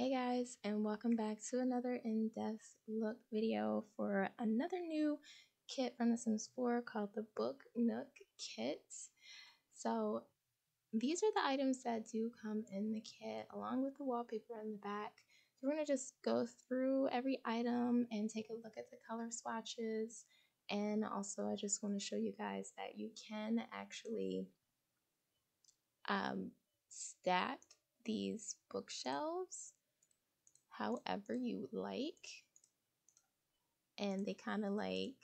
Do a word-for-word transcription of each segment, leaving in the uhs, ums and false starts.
Hey guys, and welcome back to another in-depth look video for another new kit from The Sims four called the Book Nook Kit. So these are the items that do come in the kit along with the wallpaper in the back. So we're going to just go through every item and take a look at the color swatches, and also I just want to show you guys that you can actually um, stack these bookshelves however you like, and they kind of like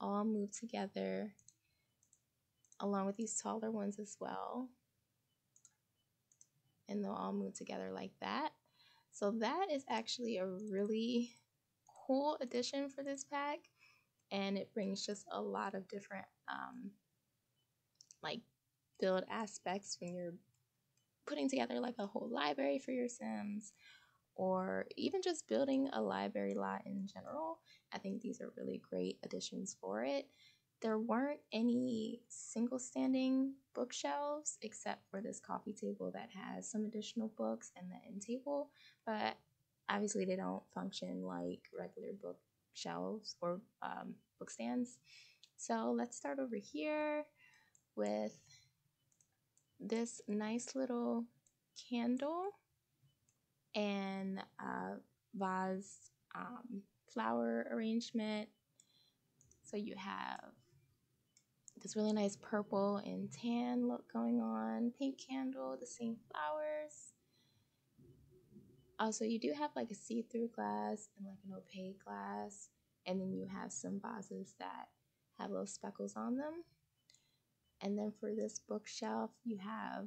all move together along with these taller ones as well, and they'll all move together like that. So that is actually a really cool addition for this pack, and it brings just a lot of different um, like build aspects when you're putting together like a whole library for your Sims, or even just building a library lot in general. I think these are really great additions for it. There weren't any single standing bookshelves except for this coffee table that has some additional books and the end table, but obviously they don't function like regular bookshelves or um, book stands. So let's start over here with this nice little candle and uh, vase um, flower arrangement. So you have this really nice purple and tan look going on, pink candle, the same flowers. Also, you do have like a see-through glass and like an opaque glass, and then you have some vases that have little speckles on them. And then for this bookshelf, you have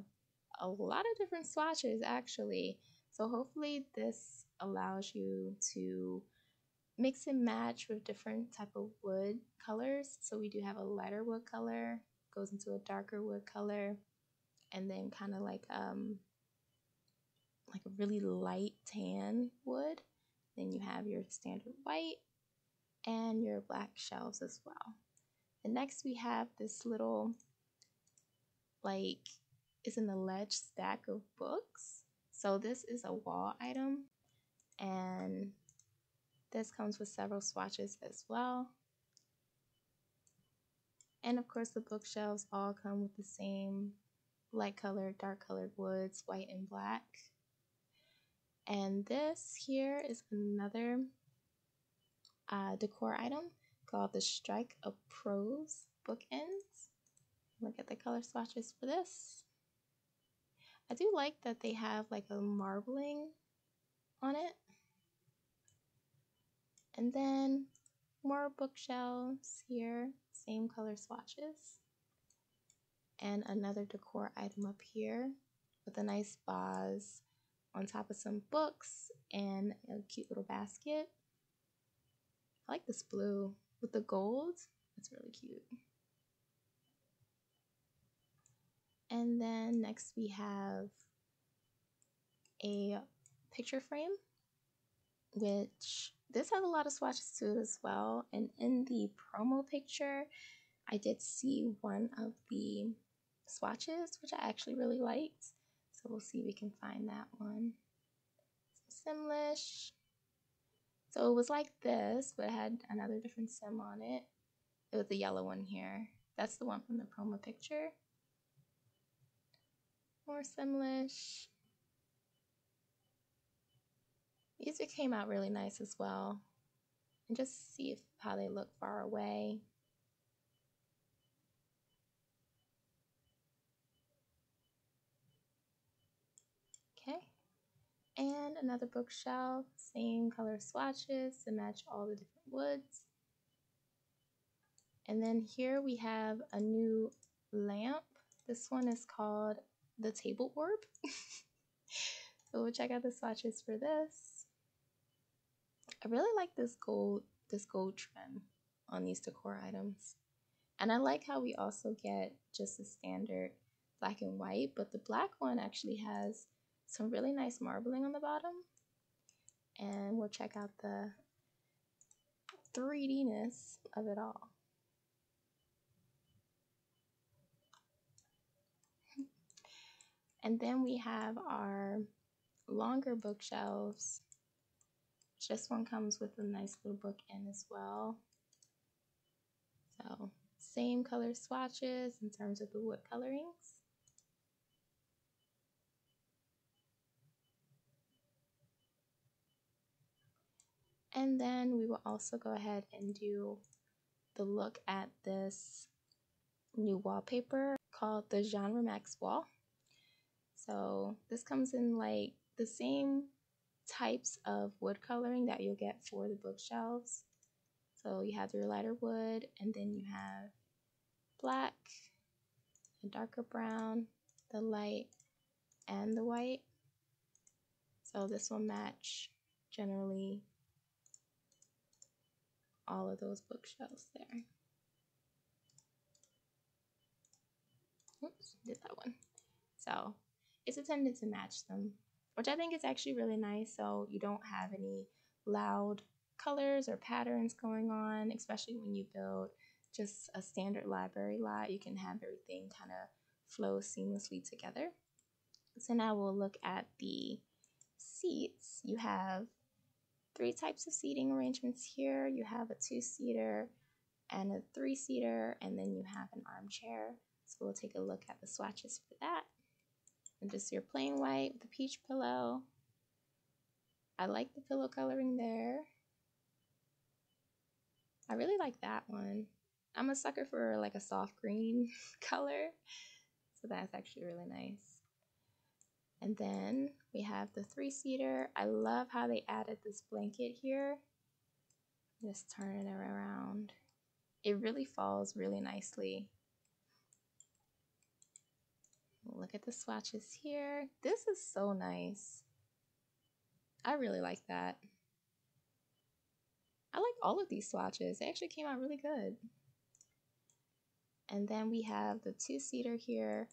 a lot of different swatches actually. So hopefully this allows you to mix and match with different type of wood colors. So we do have a lighter wood color, goes into a darker wood color, and then kind of like um like a really light tan wood. Then you have your standard white and your black shelves as well. And next we have this little, like, it's an alleged stack of books. So this is a wall item, and this comes with several swatches as well. And of course the bookshelves all come with the same light colored, dark colored woods, white and black. And this here is another uh, decor item called the Strike of Prose bookends. Look at the color swatches for this. I do like that they have like a marbling on it. And then more bookshelves here, same color swatches. And another decor item up here with a nice vase on top of some books and a cute little basket. I like this blue with the gold, it's really cute. And then next we have a picture frame, which this has a lot of swatches to it as well. And in the promo picture, I did see one of the swatches, which I actually really liked. So we'll see if we can find that one. Simlish. So it was like this, but it had another different sim on it. It was the yellow one here. That's the one from the promo picture. More Simlish. These came out really nice as well. And just see if, how they look far away. Okay. And another bookshelf, same color swatches to match all the different woods. And then here we have a new lamp. This one is called the Table Orb. So we'll check out the swatches for this. I really like this gold, this gold trim on these decor items. And I like how we also get just the standard black and white, but the black one actually has some really nice marbling on the bottom. And we'll check out the three D-ness of it all. And then we have our longer bookshelves. This one comes with a nice little bookend as well. So same color swatches in terms of the wood colorings. And then we will also go ahead and do the look at this new wallpaper called the Genre Max Wall. So this comes in like the same types of wood coloring that you'll get for the bookshelves. So you have your lighter wood, and then you have black, a darker brown, the light, and the white. So this will match generally all of those bookshelves there. Oops, did that one. So it's intended to match them, which I think is actually really nice, so you don't have any loud colors or patterns going on, especially when you build just a standard library lot. You can have everything kind of flow seamlessly together. So now we'll look at the seats. You have three types of seating arrangements here. You have a two-seater and a three-seater, and then you have an armchair. So we'll take a look at the swatches for that. And just your plain white with a peach pillow. I like the pillow coloring there. I really like that one. I'm a sucker for like a soft green color, so that's actually really nice. And then we have the three-seater. I love how they added this blanket here. Just turn it around. It really falls really nicely. Look at the swatches here. This is so nice. I really like that. I like all of these swatches. They actually came out really good. And then we have the two-seater here,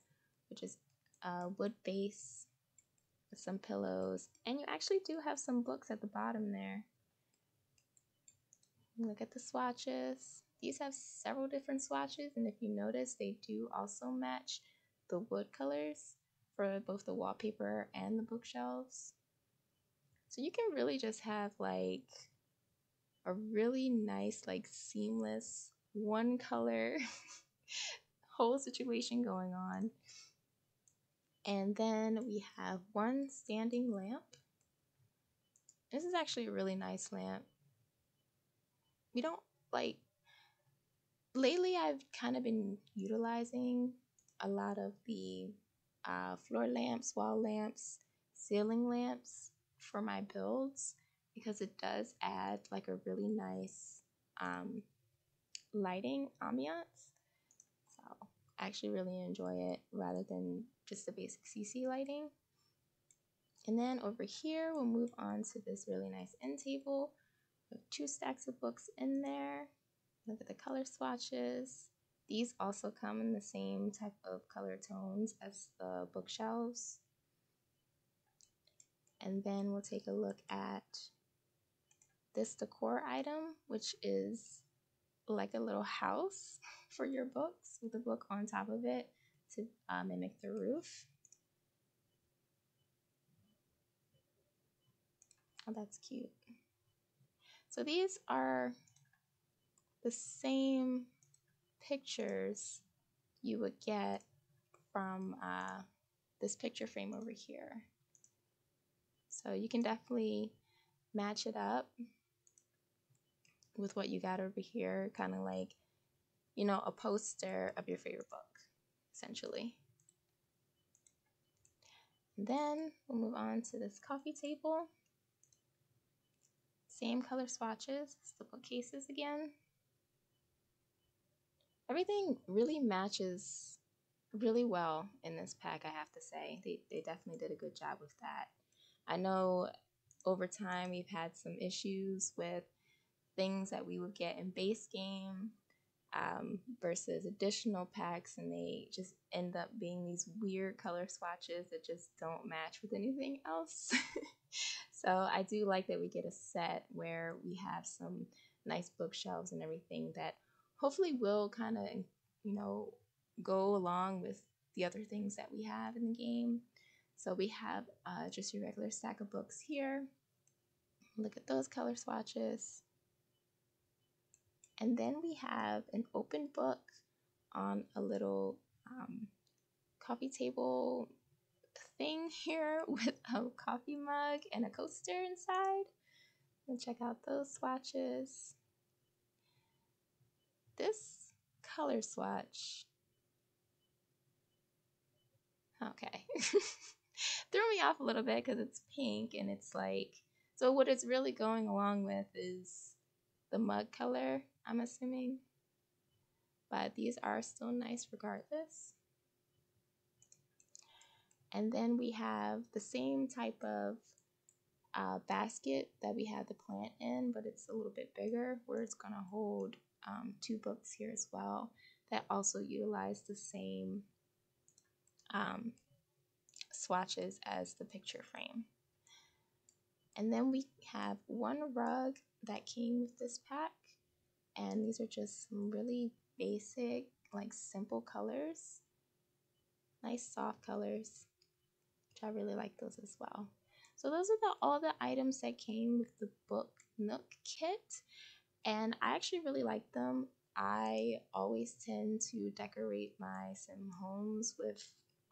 which is a wood base with some pillows. And you actually do have some books at the bottom there. Look at the swatches. These have several different swatches, and if you notice, they do also match the wood colors for both the wallpaper and the bookshelves. So you can really just have like a really nice, like seamless, one color whole situation going on. And then we have one standing lamp. This is actually a really nice lamp. We don't like, lately I've kind of been utilizing a lot of the uh, floor lamps, wall lamps, ceiling lamps for my builds, because it does add like a really nice um, lighting ambiance. So I actually really enjoy it rather than just the basic C C lighting. And then over here, we'll move on to this really nice end table with two stacks of books in there. Look at the color swatches. These also come in the same type of color tones as the bookshelves. And then we'll take a look at this decor item, which is like a little house for your books with a book on top of it to uh, mimic the roof. Oh, that's cute. So these are the same pictures you would get from uh, this picture frame over here. So you can definitely match it up with what you got over here, kind of like, you know, a poster of your favorite book, essentially. And then we'll move on to this coffee table. Same color swatches as the bookcases again. Everything really matches really well in this pack, I have to say. They, they definitely did a good job with that. I know over time we've had some issues with things that we would get in base game um, versus additional packs, and they just end up being these weird color swatches that just don't match with anything else. So I do like that we get a set where we have some nice bookshelves and everything that hopefully will kind of, you know, go along with the other things that we have in the game. So we have uh, just your regular stack of books here. Look at those color swatches. And then we have an open book on a little um, coffee table thing here with a coffee mug and a coaster inside. And check out those swatches. This color swatch. Okay. Threw me off a little bit because it's pink and it's like, so what it's really going along with is the mug color, I'm assuming. But these are still nice regardless. And then we have the same type of uh, basket that we had the plant in, but it's a little bit bigger where it's gonna hold um, two books here as well that also utilize the same um, swatches as the picture frame. And then we have one rug that came with this pack, and these are just some really basic, like simple colors, nice soft colors, which I really like those as well. So those are the, all the items that came with the Book Nook Kit, and I actually really like them. I always tend to decorate my Sim homes with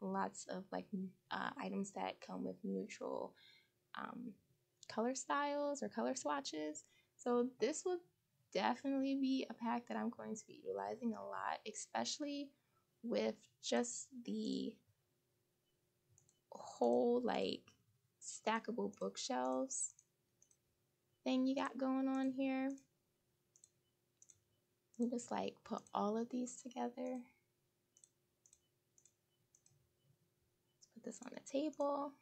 lots of like uh, items that come with neutral um, color styles or color swatches. So this would definitely be a pack that I'm going to be utilizing a lot, especially with just the whole like stackable bookshelves thing you got going on here. You just like put all of these together. This on the table.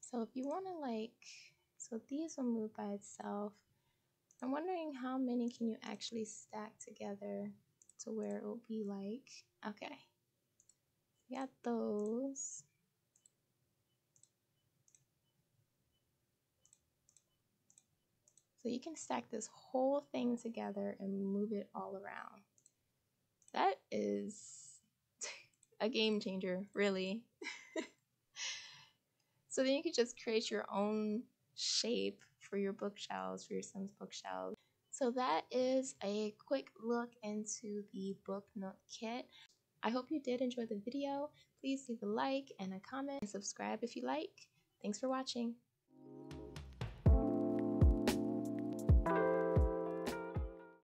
So if you want to like, so these will move by itself. I'm wondering how many can you actually stack together to where it will be like, okay, we got those. So you can stack this whole thing together and move it all around. That is a game changer, really. So then you can just create your own shape for your bookshelves, for your Sims bookshelves. So that is a quick look into the Book Nook Kit. I hope you did enjoy the video. Please leave a like and a comment, and subscribe if you like. Thanks for watching.